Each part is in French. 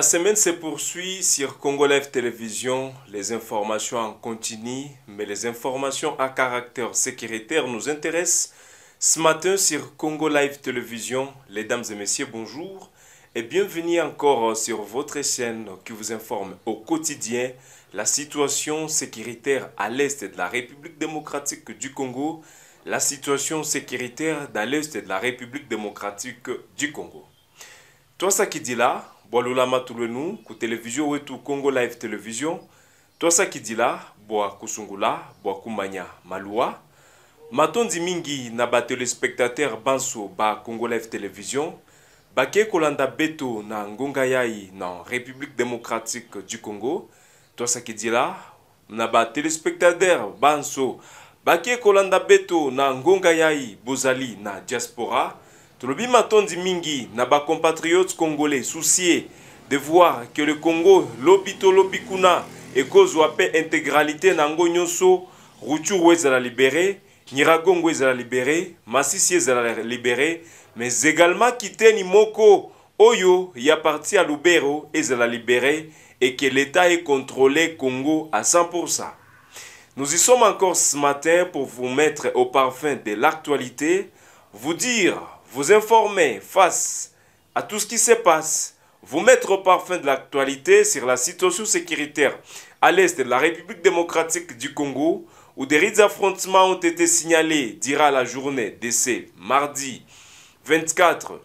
La semaine se poursuit sur Congo Live Télévision, les informations en continu, mais les informations à caractère sécuritaire nous intéressent. Ce matin sur Congo Live Télévision, les dames et messieurs, bonjour et bienvenue encore sur votre chaîne qui vous informe au quotidien la situation sécuritaire à l'est de la République démocratique du Congo, la situation sécuritaire dans l'est de la République démocratique du Congo. Toi ça qui dit là, Boalulama Toulenu, ku télévision ou tout Congo Live Télévision, toi ça qui dit là, Boa Kusungula, Boa Kumanya Malua, Matondi Mingi na ba téléspectateur Banso ba Congo Live Télévision, Baké Kolanda Beto na Ngongayai na République démocratique du Congo, toi ça qui dit là, na ba téléspectateur Banso, Baké Kolanda Beto na Ngongayai, Bozali na Diaspora, Tolobi matondi mingi na ba compatriotes congolais souciés de voir que le Congo l'obito l'obikuna et cause ou paix intégralité nango nyonso Ruchuru ezala libéré, Nyiragongo ezala libéré, Masisi ezala libéré, mais également Kiteni Moko Oyo ya parti à Lubero ezala libéré et que l'État ait contrôlé Congo à 100%. Nous y sommes encore ce matin pour vous mettre au parfum de l'actualité, vous dire, vous informer face à tout ce qui se passe, vous mettre au parfum de l'actualité sur la situation sécuritaire à l'est de la République démocratique du Congo, où des rites affrontements ont été signalés, dira la journée de ce mardi 24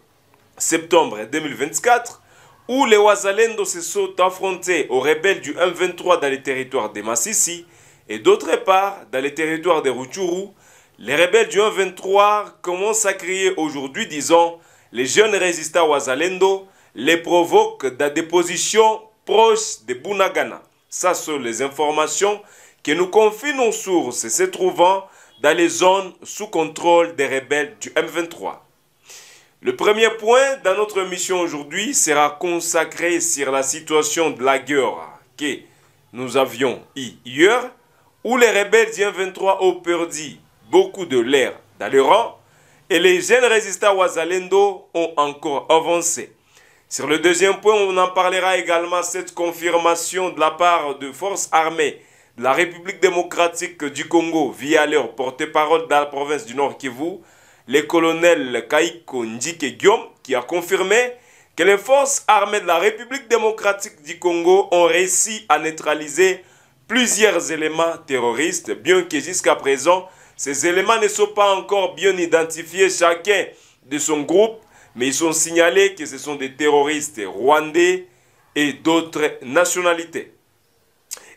septembre 2024, où les Wazalendo se sont affrontés aux rebelles du M23 dans les territoires de Masisi et d'autre part dans les territoires de Rutshuru. Les rebelles du 1-23 commencent à crier aujourd'hui, disons, les jeunes résistants Wazalendo les provoquent dans des positions proches de Bunagana. Ça, sont les informations que nous confient nos sources se trouvant dans les zones sous contrôle des rebelles du M23. Le premier point dans notre émission aujourd'hui sera consacré sur la situation de la guerre que nous avions hier, où les rebelles du 1-23 ont perdu beaucoup de l'air dans le rang et les jeunes résistants Wazalendo ont encore avancé. Sur le deuxième point, on en parlera également cette confirmation de la part de forces armées de la République démocratique du Congo via leur porte-parole dans la province du Nord Kivu, le colonel Kaiko Ndjike Guillaume, qui a confirmé que les forces armées de la République démocratique du Congo ont réussi à neutraliser plusieurs éléments terroristes, bien que jusqu'à présent, ces éléments ne sont pas encore bien identifiés chacun de son groupe, mais ils sont signalés que ce sont des terroristes rwandais et d'autres nationalités.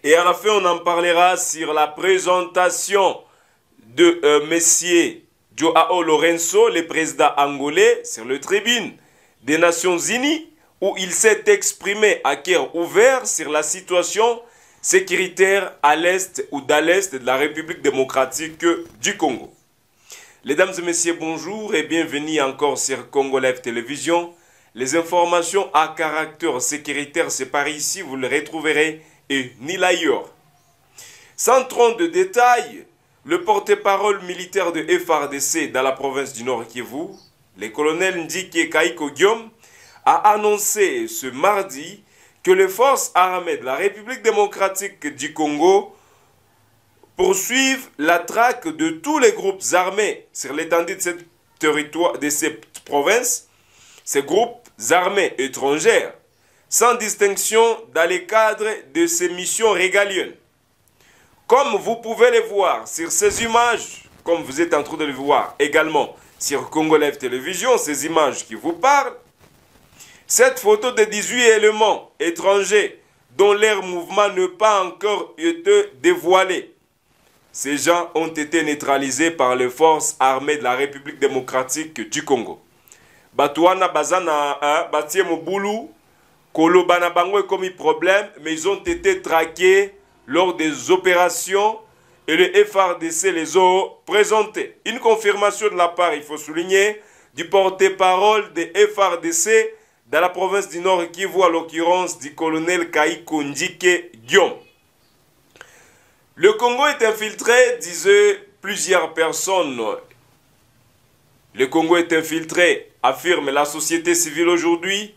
Et à la fin, on en parlera sur la présentation de M. Joao Lourenço, le président angolais, sur le tribune des Nations Unies, où il s'est exprimé à cœur ouvert sur la situation sécuritaire à l'est ou d'à l'est de la République démocratique du Congo. Mesdames et messieurs, bonjour et bienvenue encore sur Congo Live Télévision. Les informations à caractère sécuritaire, c'est par ici, vous les retrouverez et ni ailleurs. Sans trop de détails, le porte-parole militaire de FARDC dans la province du Nord Kivu, le colonel Ndjike Kaiko Guillaume, a annoncé ce mardi que les forces armées de la République démocratique du Congo poursuivent la traque de tous les groupes armés sur l'étendue de cette territoire, de cette province, ces groupes armés étrangères, sans distinction dans le cadre de ces missions régaliennes. Comme vous pouvez le voir sur ces images, comme vous êtes en train de le voir également sur Congo Live Télévision, ces images qui vous parlent, cette photo de 18 éléments étrangers dont leur mouvement n'a pas encore été dévoilé. Ces gens ont été neutralisés par les forces armées de la République démocratique du Congo. Batouana Bazana, Batie Moboulou, Kolobana Bango a commis problème, mais ils ont été traqués lors des opérations et le FARDC les a présentés. Une confirmation de la part, il faut souligner, du porte-parole des FARDC dans la province du Nord Kivu, à l'occurrence du colonel Kaiko Ndjike Guillaume. Le Congo est infiltré, disaient plusieurs personnes. Le Congo est infiltré, affirme la société civile aujourd'hui.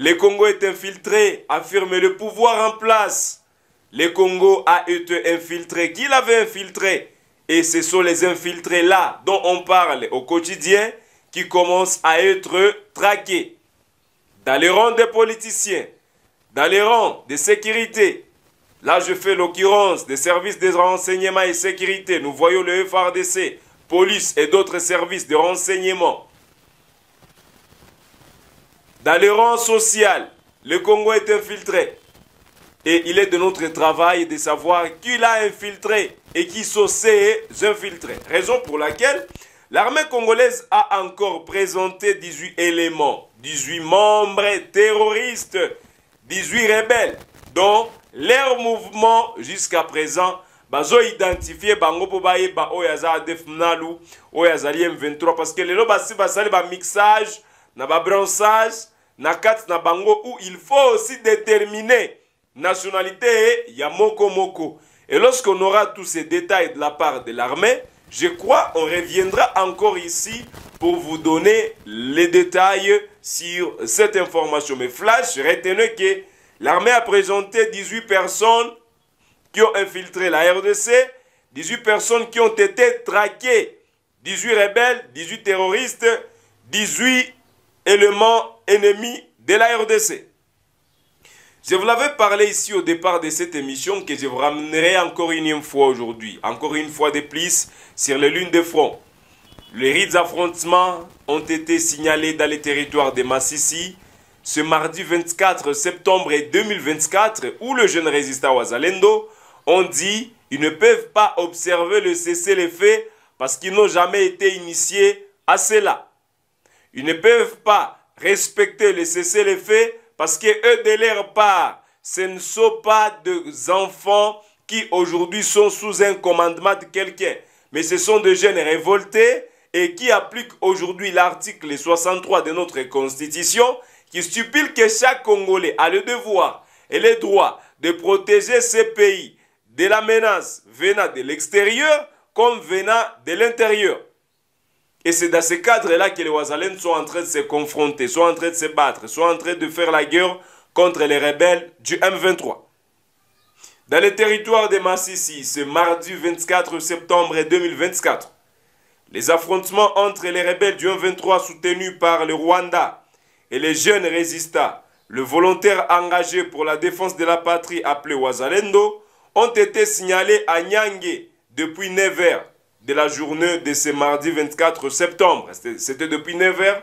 Le Congo est infiltré, affirme le pouvoir en place. Le Congo a été infiltré. Qui l'avait infiltré? Et ce sont les infiltrés-là dont on parle au quotidien qui commencent à être traqués. Dans les rangs des politiciens, dans les rangs de sécurité, là je fais l'occurrence des services de renseignement et sécurité, nous voyons le FARDC, police et d'autres services de renseignement. Dans les rangs sociaux, le Congo est infiltré. Et il est de notre travail de savoir qui l'a infiltré et qui sont ces infiltrés. Raison pour laquelle l'armée congolaise a encore présenté 18 éléments, 18 membres terroristes, 18 rebelles, dont leur mouvement jusqu'à présent, bazo identifié bango pobaye ba oyaza defnalu, oyazali M23 parce que les lobasi basali ba mixage, na ba branchage, na kat na bango où il faut aussi déterminer nationalité Yamoko Moko. Et lorsqu'on aura tous ces détails de la part de l'armée, je crois qu'on reviendra encore ici pour vous donner les détails sur cette information. Mais flash, retenez que l'armée a présenté 18 personnes qui ont infiltré la RDC, 18 personnes qui ont été traquées, 18 rebelles, 18 terroristes, 18 éléments ennemis de la RDC. Je vous l'avais parlé ici au départ de cette émission que je vous ramènerai encore une fois aujourd'hui, encore une fois de plus sur les lunes de front. Les rides affrontements ont été signalés dans les territoires de Masisi ce mardi 24 septembre 2024 où le jeune résistant Wazalendo ont dit qu'ils ne peuvent pas observer le cessez-le-feu parce qu'ils n'ont jamais été initiés à cela. Ils ne peuvent pas respecter le cessez-le-feu parce que eux de leur part, ce ne sont pas des enfants qui aujourd'hui sont sous un commandement de quelqu'un, mais ce sont des jeunes révoltés et qui appliquent aujourd'hui l'article 63 de notre Constitution qui stipule que chaque Congolais a le devoir et le droit de protéger ses pays de la menace venant de l'extérieur comme venant de l'intérieur. Et c'est dans ce cadre-là que les Ouazalènes sont en train de se confronter, sont en train de se battre, sont en train de faire la guerre contre les rebelles du M23. Dans le territoire de Masisi, ce mardi 24 septembre 2024, les affrontements entre les rebelles du M23 soutenus par le Rwanda et les jeunes résistants, le volontaire engagé pour la défense de la patrie appelé Ouazalendo, ont été signalés à Nyangé depuis 9 h. de la journée de ce mardi 24 septembre. C'était depuis 9 h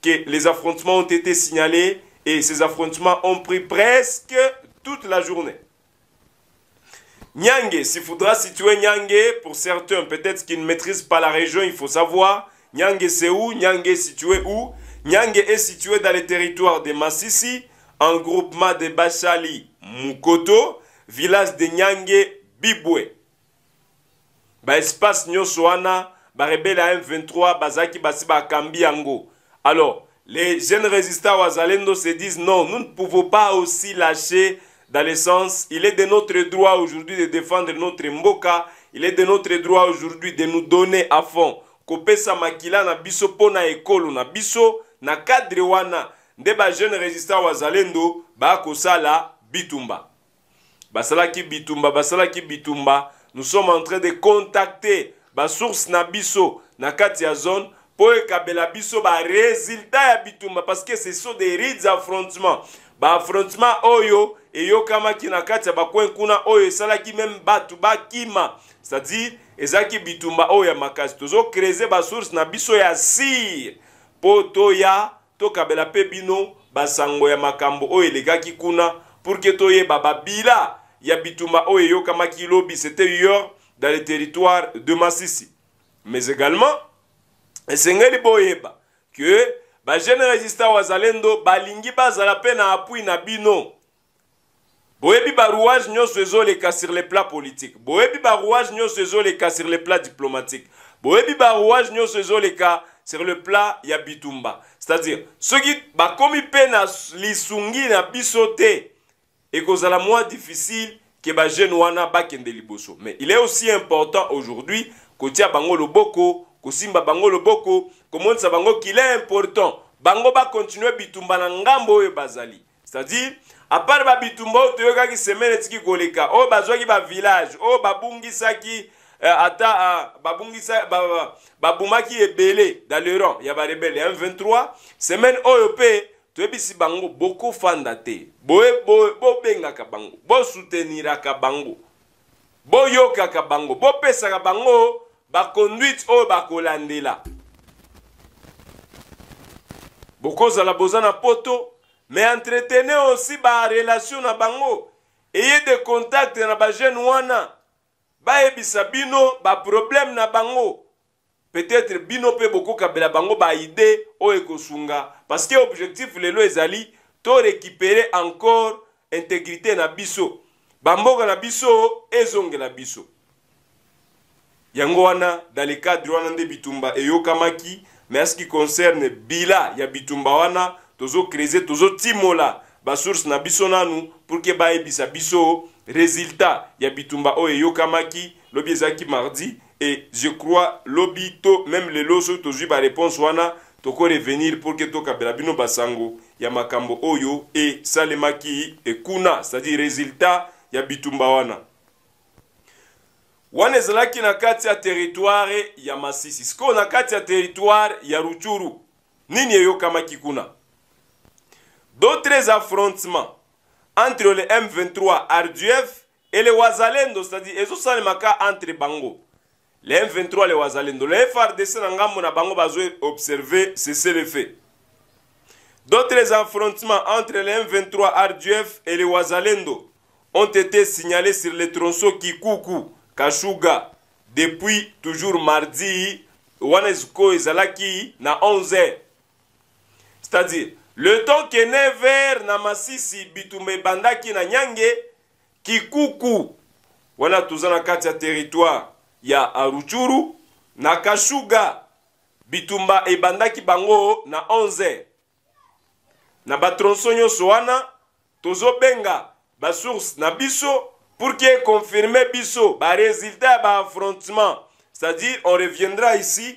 que les affrontements ont été signalés et ces affrontements ont pris presque toute la journée. Nyangé, s'il faudra situer Nyangé, pour certains, peut-être qu'ils ne maîtrisent pas la région, il faut savoir. Nyangé c'est où? Nyangé est situé où? Nyangé est situé dans les territoires de Masisi, en groupement de Bachali, Mukoto, village de Nyangé, Bibwe. Ba espace Nyosoana, ba rebelle à M23, bazaki basi ba kambi yango. Alors, les jeunes résistants Ouazalendo se disent non, nous ne pouvons pas aussi lâcher dans le sens, il est de notre droit aujourd'hui de défendre notre Mboka, il est de notre droit aujourd'hui de nous donner à fond. Kopesa makila na biso pona ekolo na biso na kadre wana nde ba jeunes résistants Ouazalendo ba kosala bitumba. Basalaki bitumba, basalaki bitumba. Nous sommes en train de contacter la source Nabiso, na Katia zone, pour que la biso ba résultat bitumba parce que ce sont des rides affrontements. Ba affrontement oyo et yo kama ki na Katia ba koin kuna oyo salaki même batu ba kima. C'est-à-dire ezaki bitumba oyo makasi tozo creuser ba source Nabiso ya sir poto ya to kabela pebino ba sango ya makambo oyo legaki kuna pour que toye baba bila. Yabituma Oeyo Kamaki Lobi, c'était hier dans le territoire de Masisi. Mais également, Sengeli Boyeba, que ba jeune résistant Ouazalendo, balingi bazala pena appui na bino. Boebi barouage nyo sezo les cas sur les plats politiques. Boebi barouage nyo sezo les cas sur les plats diplomatiques. Boebi barouage nyo sezo les cas sur le plat Yabitumba. C'est-à-dire, ceux qui ba komi pena li sungi na bisoté. Et que c'est moins difficile que les jeunes wana bakende liboso. Mais il est aussi important aujourd'hui que tu as bangolo boko, que simba bangolo boko, que montre bango qu'il est important bango ba continuer bitumba na ngambo e bazali. C'est-à-dire à part ba bitumba otoyoka ki semaine tiki koleka o bazwaki ba village o babungisaki ata babungisa babumaki ebele dans le rang ya ba rebelle M23 semaine oyo pe toyebisi bango boko fanda te boye bo bengaka bango bo souteniraka bango bo yokaka bango bo pesaka bango ba conduite oyo bakolandela. Beaucoup de la bozana poto, mais entretenez aussi ba relation na bango. Ayez des contacts na ba jeune wana. Ba ebisa bino ba problème na bango. Peut-être bino pe beaucoup kabela bango ba idée o ekosunga parce que objectif lelo ezali to récupérer encore intégrité na biso. Bamboka na biso ezonge na biso. Yango wana dans le cadre wana nde bitumba eyokamaki. Mais en ce qui concerne Bila, ya bitumba wana, tozo kreze, tozo timola, ba source na biso nanu, pour que ba ebisa biso, résultat, ya bitumba oye yokamaki, lobi ezaki mardi, et je crois, lobi to, même le loso, tozo ba réponse wana, toko revenir pour que toka belabino basango, ya makambo oyo, et salemaki, et kuna, c'est-à-dire résultat, ya bitumba wana. Wana ezalaki na kati ya territoire ya Masisi. Siko na kati ya territoire ya Ruchuru. Nini eyokamaki kuna? D'autres affrontements entre le M23 RDF et le Wazalendo, c'est-à-dire ezosalemaka entre bango. Le M23 le Wazalendo, le FARDC na ngambo na bango bazwe observer cessez le fait. D'autres affrontements entre le M23 RDF et le Wazalendo ont été signalés sur le tronçon Kikuku Kashuga, depuis toujours mardi, Wanesko ezalaki na 11h. C'est-à-dire, le temps que 9h na Masisi bitume bandaki na Nyange, Kikuku, wana tozana kati ya territoire ya Aruchuru, na Kashuga, bitumba ebandaki bango na 11h. Na batronso nyonso wana, tozobenga ba source na biso, pour qu'il ait confirmé biso, bah résultat, bah affrontement. C'est-à-dire, on reviendra ici,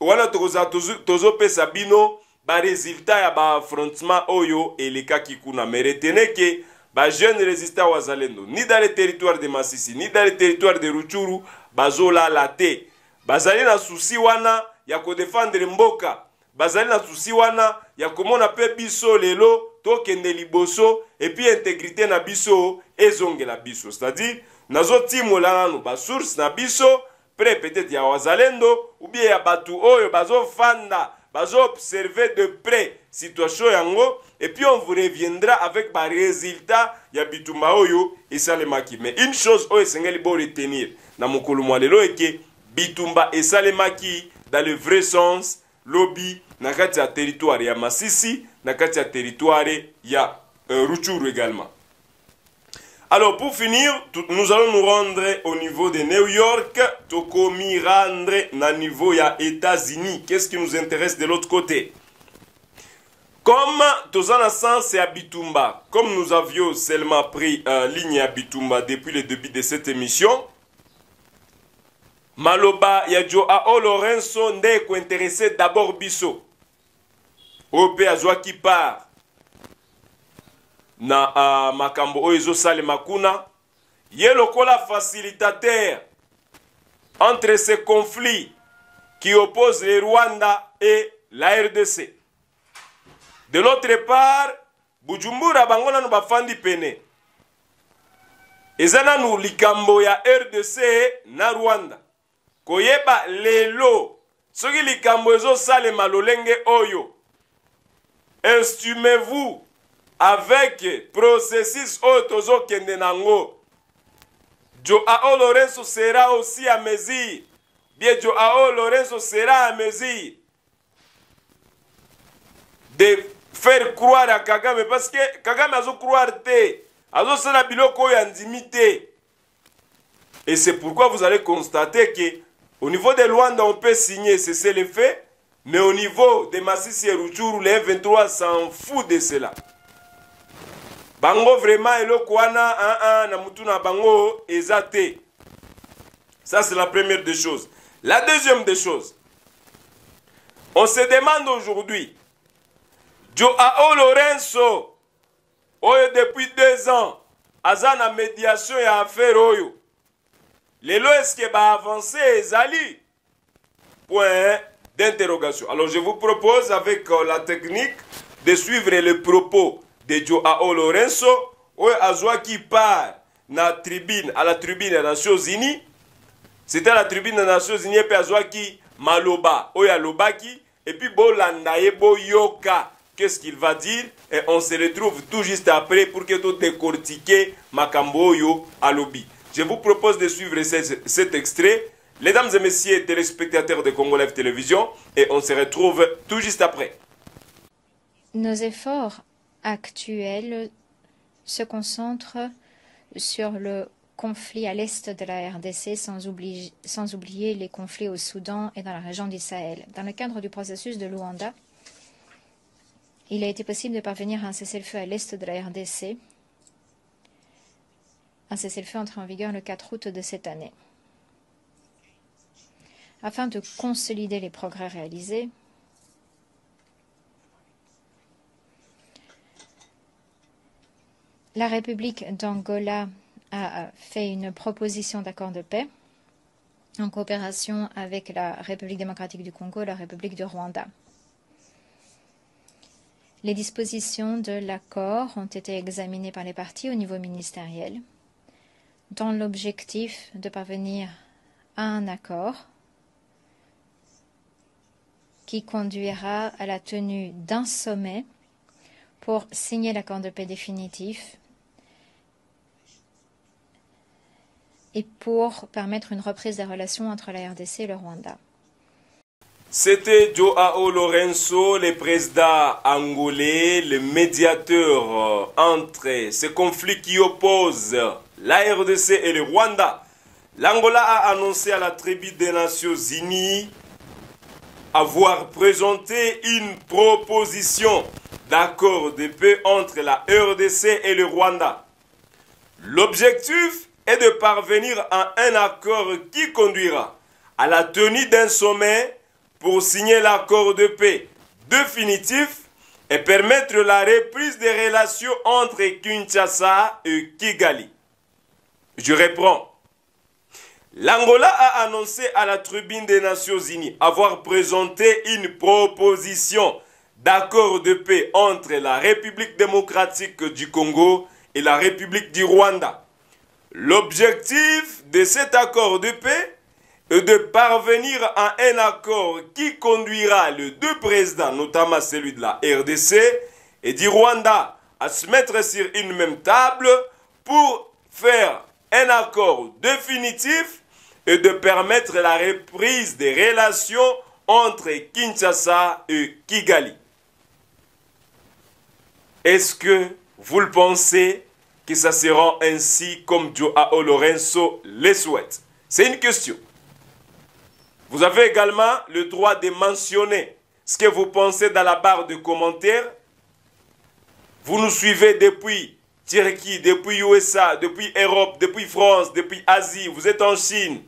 voilà, tozo pe sabino, bah résultat, bah affrontement, oyo, et les cas qui kuna. Mais retenez que, bah jeune résistant Wazalendo, ni dans le territoire de Masisi, ni dans le territoire de Ruchuru, bah zola laté. Bah zali na souci wana, ya ko défendre mboka. Bah zali na souci wana, ya komona pe biso lelo, tokende liboso et puis intégrité na biso ezonge la biso, c'est-à-dire nazo timola nanu ba source na biso près peut-être ya Wazalendo ou bien ya batu oyo bazo fanda bazo observer de près situation yango et puis on vous reviendra avec ba résultat ya bitumba oyo esalemaki. Mais une chose oyo esengeli bo retenir na mokolo mwa lelo eke bitumba esalemaki dans le vrai sens lobby na kati ya territoire ya Masisi, na kati ya territoire ya Ruchuru également. Alors pour finir, nous allons nous rendre au niveau de New York, tokomi rendre na niveau ya États-Unis. Qu'est-ce qui nous intéresse de l'autre côté? Comme tozana sens ya bitumba, comme nous avions seulement pris ligne ya bitumba depuis le début de cette émission, maloba ya Joao Lorenzo nde ko intéressé d'abord biso. Ope azwa qui part na makambo oizo sale makuna ye lokola facilitateur entre ces conflits qui opposent les Rwanda et la RDC. De l'autre part, Bujumbura bangona no bafandi pene. Ezana nu likambo ya RDC na Rwanda. Koyeba lelo soki likambo ezo sale malolenge oyo. Instumez-vous avec processus otozo kendenango. Joao Lorenzo sera aussi à mesure. Bien Joao Lorenzo sera à mesure de faire croire à Kagame parce que Kagame azo croire te, azo sera biloko yandimité. Et c'est pourquoi vous allez constater que au niveau de Luanda on peut signer cessez le fait. Mais au niveau de Masisi et Ruchuru, les M23 s'en fout de cela. Bango vraiment elokwana na mutuna bango ezate. Ça c'est la première des choses. La deuxième des choses, on se demande aujourd'hui Joao Lorenzo, oyo depuis 2 ans, aza na médiation ya affaire oyo. Lelo eske ba avancé ezali? Point d'interrogation. Alors je vous propose avec la technique de suivre le propos de Joao Lorenzo, oyo azwa qui part na tribune, à la tribune des Nations Unies. C'était la tribune des Nations Unies et azwa qui maloba, oyo alobaki et puis bolanda ye boyoka. Qu'est-ce qu'il va dire? Et on se retrouve tout juste après pour que tout décortique Makamboyo à lobby. Je vous propose de suivre cet extrait. Mesdames et messieurs, téléspectateurs de Congo Live Télévision, et on se retrouve tout juste après. Nos efforts actuels se concentrent sur le conflit à l'est de la RDC, sans oublier les conflits au Soudan et dans la région du Sahel. Dans le cadre du processus de Luanda, il a été possible de parvenir à un cessez-le-feu à l'est de la RDC. Un cessez-le-feu entré en vigueur le 4 août de cette année. Afin de consolider les progrès réalisés, la République d'Angola a fait une proposition d'accord de paix en coopération avec la République démocratique du Congo et la République du Rwanda. Les dispositions de l'accord ont été examinées par les parties au niveau ministériel dans l'objectif de parvenir à un accord qui conduira à la tenue d'un sommet pour signer l'accord de paix définitif et pour permettre une reprise des relations entre la RDC et le Rwanda. C'était Joao Lorenzo, le président angolais, le médiateur entre ce conflit qui oppose la RDC et le Rwanda. L'Angola a annoncé à la tribune des Nations Unies avoir présenté une proposition d'accord de paix entre la RDC et le Rwanda. L'objectif est de parvenir à un accord qui conduira à la tenue d'un sommet pour signer l'accord de paix définitif et permettre la reprise des relations entre Kinshasa et Kigali. Je reprends. L'Angola a annoncé à la tribune des Nations Unies avoir présenté une proposition d'accord de paix entre la République démocratique du Congo et la République du Rwanda. L'objectif de cet accord de paix et de parvenir à un accord qui conduira les deux présidents, notamment celui de la RDC et du Rwanda, à se mettre sur une même table pour faire un accord définitif et de permettre la reprise des relations entre Kinshasa et Kigali. Est-ce que vous le pensez que ça sera ainsi comme Joao Lorenzo le souhaite? C'est une question. Vous avez également le droit de mentionner ce que vous pensez dans la barre de commentaires. Vous nous suivez depuis Turquie, depuis USA, depuis Europe, depuis France, depuis Asie. Vous êtes en Chine,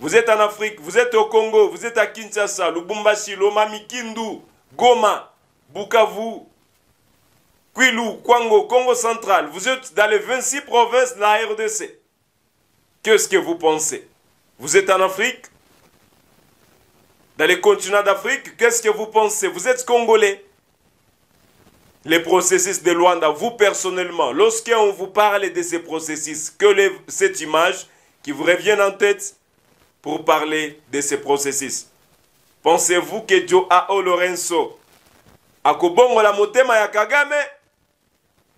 vous êtes en Afrique, vous êtes au Congo, vous êtes à Kinshasa, Lubumbashi, Loma, Mikindu, Goma, Bukavu, Kwilu, Kwango, Congo central. Vous êtes dans les 26 provinces de la RDC. Qu'est-ce que vous pensez? Vous êtes en Afrique? Dans les continents d'Afrique, qu'est-ce que vous pensez? Vous êtes Congolais. Les processus de Luanda, vous personnellement, lorsqu'on vous parle de ces processus, cette image qui vous revient en tête pour parler de ces processus. Pensez-vous que Joao Lorenzo, à Kobongo la Motema ya Kagame,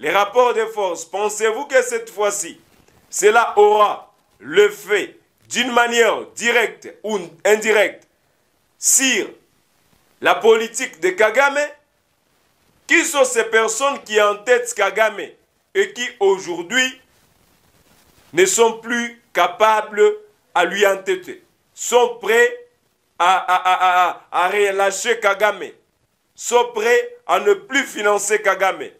les rapports de force, pensez-vous que cette fois-ci, cela aura le fait d'une manière directe ou indirecte sur la politique de Kagame? Qui sont ces personnes qui entêtent Kagame et qui aujourd'hui ne sont plus capables à lui entêter, sont prêts à relâcher Kagame, sont prêts à ne plus financer Kagame?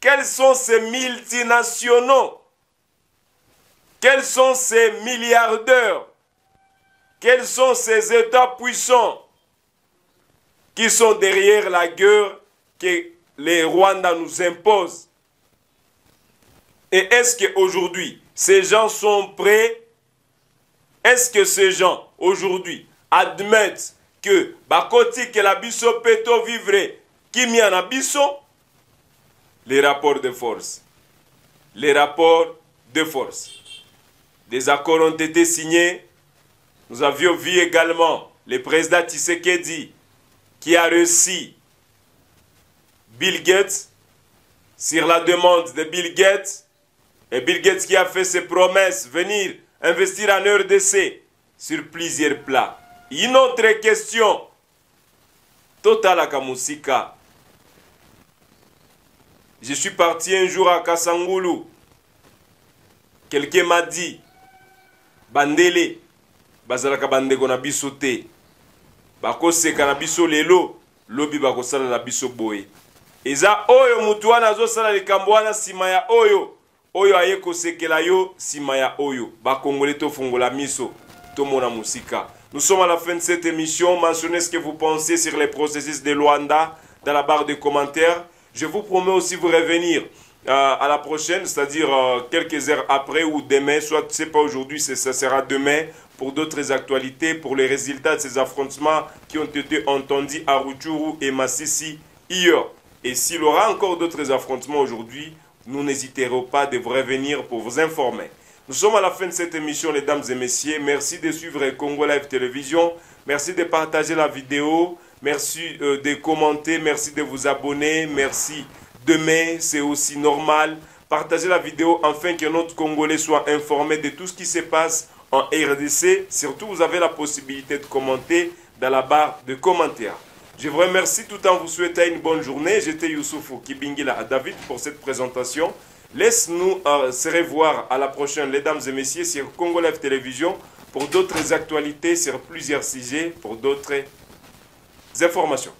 Quels sont ces multinationaux? Quels sont ces milliardaires? Quels sont ces États puissants qui sont derrière la guerre que les Rwandais nous imposent. Et est-ce qu'aujourd'hui, ces gens sont prêts? Est-ce que ces gens, aujourd'hui, admettent que Bakoti, que la biso peto vivre, qui m'y en a biso? Les rapports de force. Les rapports de force. Des accords ont été signés. Nous avions vu également le président Tshisekedi qui a reçu Bill Gates sur la demande de Bill Gates. Et Bill Gates qui a fait ses promesses, venir investir en RDC sur plusieurs plats. Une autre question. Total à Kamusika. Je suis parti un jour à Kasangulu. Quelqu'un m'a dit, Bandele, Bazalaka Bandego na biso te. Bako seka na biso lelo, lobi bako sala na biso boe. Eza oyo mutuana zo sala likambwana simaya oyo. Oyo ayeko sekela yo, simaya oyo. Bakongole to fongola miso, to mona musika. Nous sommes à la fin de cette émission. Mentionnez ce que vous pensez sur les processus de Luanda dans la barre de commentaires. Je vous promets aussi de vous revenir à la prochaine, c'est-à-dire quelques heures après ou demain, soit c'est pas aujourd'hui, ça sera demain, pour d'autres actualités, pour les résultats de ces affrontements qui ont été entendus à Rutshuru et Masisi hier. Et s'il y aura encore d'autres affrontements aujourd'hui, nous n'hésiterons pas de vous revenir pour vous informer. Nous sommes à la fin de cette émission, les dames et messieurs. Merci de suivre Congo Live Télévision. Merci de partager la vidéo. Merci de commenter, merci de vous abonner, merci. Demain, c'est aussi normal. Partagez la vidéo afin que notre Congolais soit informé de tout ce qui se passe en RDC. Surtout, vous avez la possibilité de commenter dans la barre de commentaires. Je vous remercie tout en vous souhaitant une bonne journée. J'étais Youssoufou Kibingila à David pour cette présentation. Laisse-nous se revoir à la prochaine, les dames et messieurs, sur Congo Live Télévision pour d'autres actualités, sur plusieurs sujets, pour d'autres informations.